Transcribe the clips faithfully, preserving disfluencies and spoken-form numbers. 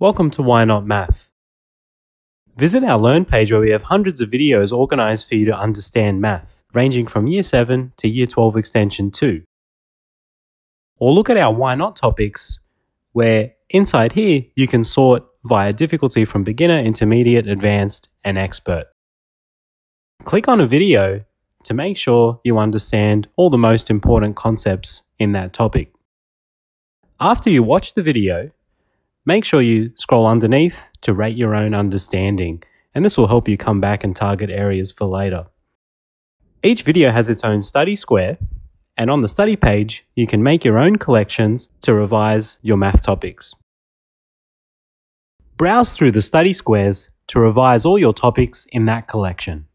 Welcome to Why Not Math. Visit our Learn page where we have hundreds of videos organized for you to understand math, ranging from Year seven to Year twelve Extension two. Or look at our Why Not topics, where inside here you can sort via difficulty from beginner, intermediate, advanced, and expert. Click on a video to make sure you understand all the most important concepts in that topic. After you watch the video, make sure you scroll underneath to rate your own understanding, and this will help you come back and target areas for later. Each video has its own study square, and on the study page, you can make your own collections to revise your math topics. Browse through the study squares to revise all your topics in that collection.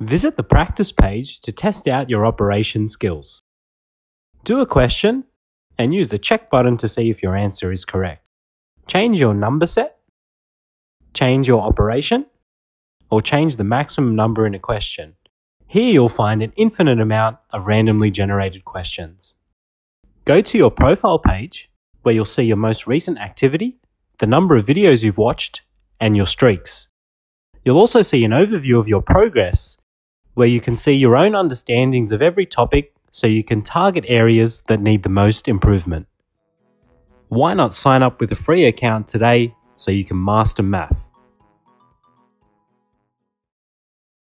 Visit the practice page to test out your operation skills. Do a question and use the check button to see if your answer is correct. Change your number set, change your operation, or change the maximum number in a question. Here you'll find an infinite amount of randomly generated questions. Go to your profile page where you'll see your most recent activity, the number of videos you've watched, and your streaks. You'll also see an overview of your progress where you can see your own understandings of every topic, so you can target areas that need the most improvement. Why not sign up with a free account today so you can master math?